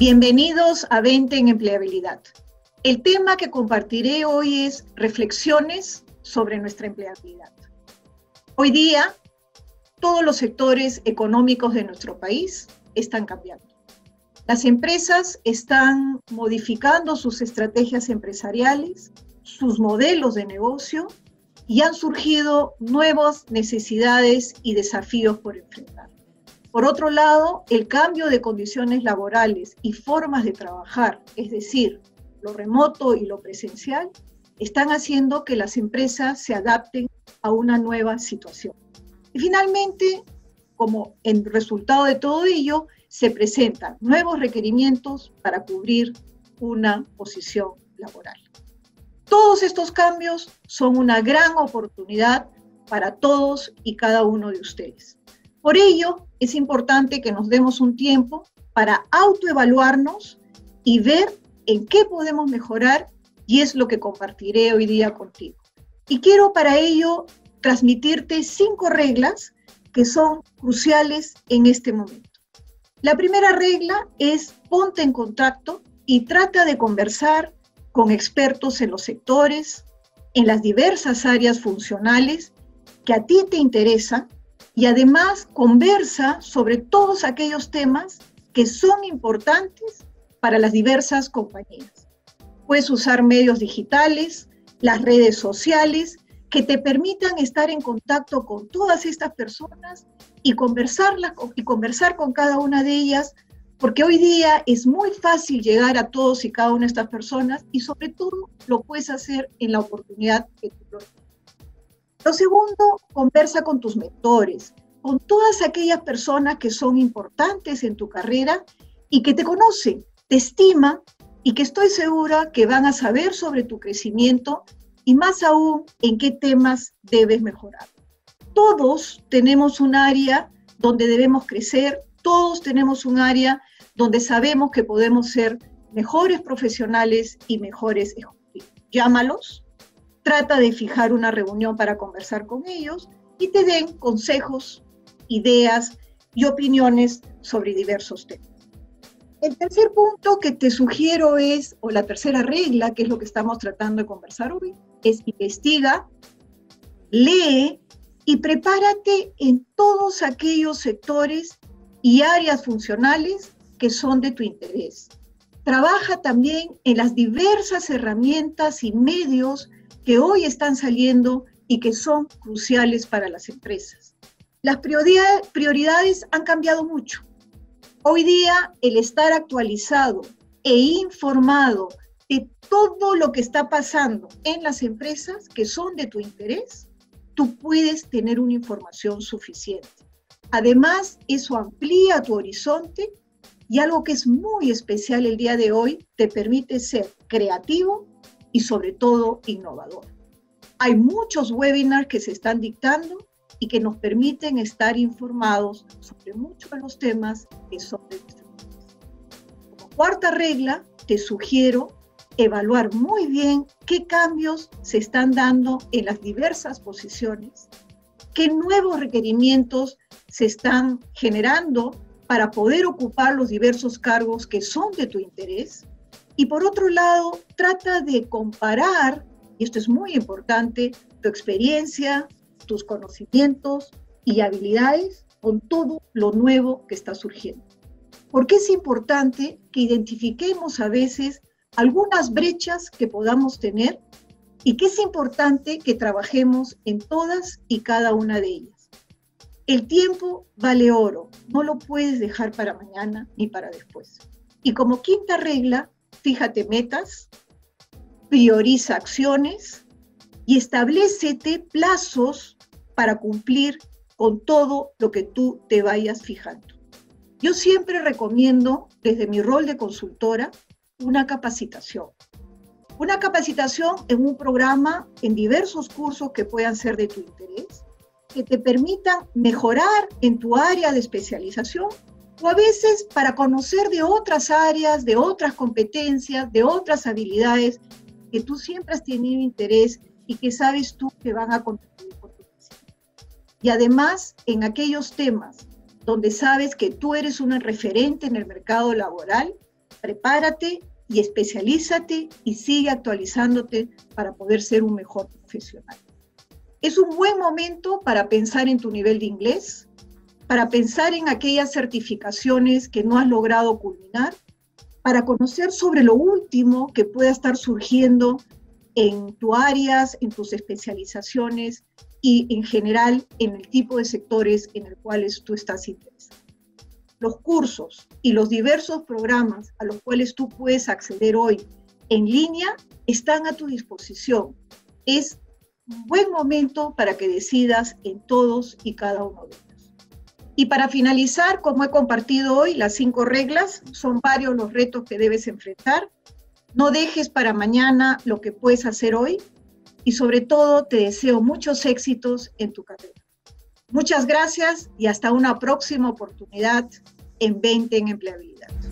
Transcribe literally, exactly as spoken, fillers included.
Bienvenidos a veinte en Empleabilidad. El tema que compartiré hoy es reflexiones sobre nuestra empleabilidad. Hoy día, todos los sectores económicos de nuestro país están cambiando. Las empresas están modificando sus estrategias empresariales, sus modelos de negocio y han surgido nuevas necesidades y desafíos por enfrentar. Por otro lado, el cambio de condiciones laborales y formas de trabajar, es decir, lo remoto y lo presencial, están haciendo que las empresas se adapten a una nueva situación. Y finalmente, como en resultado de todo ello, se presentan nuevos requerimientos para cubrir una posición laboral. Todos estos cambios son una gran oportunidad para todos y cada uno de ustedes. Por ello, es importante que nos demos un tiempo para autoevaluarnos y ver en qué podemos mejorar, y es lo que compartiré hoy día contigo. Y quiero para ello transmitirte cinco reglas que son cruciales en este momento. La primera regla es ponte en contacto y trata de conversar con expertos en los sectores, en las diversas áreas funcionales que a ti te interesan. Y además conversa sobre todos aquellos temas que son importantes para las diversas compañías. Puedes usar medios digitales, las redes sociales, que te permitan estar en contacto con todas estas personas y, conversarlas, y conversar con cada una de ellas, porque hoy día es muy fácil llegar a todos y cada una de estas personas y sobre todo lo puedes hacer en la oportunidad que tú lo tienes. Lo segundo, conversa con tus mentores, con todas aquellas personas que son importantes en tu carrera y que te conocen, te estiman y que estoy segura que van a saber sobre tu crecimiento y más aún en qué temas debes mejorar. Todos tenemos un área donde debemos crecer, todos tenemos un área donde sabemos que podemos ser mejores profesionales y mejores ejecutivos. Llámalos. Trata de fijar una reunión para conversar con ellos y te den consejos, ideas y opiniones sobre diversos temas. El tercer punto que te sugiero es, o la tercera regla, que es lo que estamos tratando de conversar hoy, es investiga, lee y prepárate en todos aquellos sectores y áreas funcionales que son de tu interés. Trabaja también en las diversas herramientas y medios que hoy están saliendo y que son cruciales para las empresas. Las prioridades han cambiado mucho. Hoy día, el estar actualizado e informado de todo lo que está pasando en las empresas que son de tu interés, tú puedes tener una información suficiente. Además, eso amplía tu horizonte y algo que es muy especial el día de hoy, te permite ser creativo y sobre todo innovador. Hay muchos webinars que se están dictando y que nos permiten estar informados sobre muchos de los temas que son de nuestro país. Como cuarta regla, te sugiero evaluar muy bien qué cambios se están dando en las diversas posiciones, qué nuevos requerimientos se están generando para poder ocupar los diversos cargos que son de tu interés. Y por otro lado, trata de comparar, y esto es muy importante, tu experiencia, tus conocimientos y habilidades con todo lo nuevo que está surgiendo. Porque es importante que identifiquemos a veces algunas brechas que podamos tener y que es importante que trabajemos en todas y cada una de ellas. El tiempo vale oro, no lo puedes dejar para mañana ni para después. Y como quinta regla, fíjate metas, prioriza acciones y establécete plazos para cumplir con todo lo que tú te vayas fijando. Yo siempre recomiendo, desde mi rol de consultora, una capacitación. Una capacitación en un programa, en diversos cursos que puedan ser de tu interés, que te permitan mejorar en tu área de especialización o a veces para conocer de otras áreas, de otras competencias, de otras habilidades que tú siempre has tenido interés y que sabes tú que van a contribuir con tu crecimiento. Y además, en aquellos temas donde sabes que tú eres un referente en el mercado laboral, prepárate y especialízate y sigue actualizándote para poder ser un mejor profesional. Es un buen momento para pensar en tu nivel de inglés, para pensar en aquellas certificaciones que no has logrado culminar, para conocer sobre lo último que pueda estar surgiendo en tus áreas, en tus especializaciones y en general en el tipo de sectores en los cuales tú estás interesado. Los cursos y los diversos programas a los cuales tú puedes acceder hoy en línea están a tu disposición. Es un buen momento para que decidas en todos y cada uno de ellos. Y para finalizar, como he compartido hoy, las cinco reglas, son varios los retos que debes enfrentar. No dejes para mañana lo que puedes hacer hoy y sobre todo te deseo muchos éxitos en tu carrera. Muchas gracias y hasta una próxima oportunidad en veinte en Empleabilidad.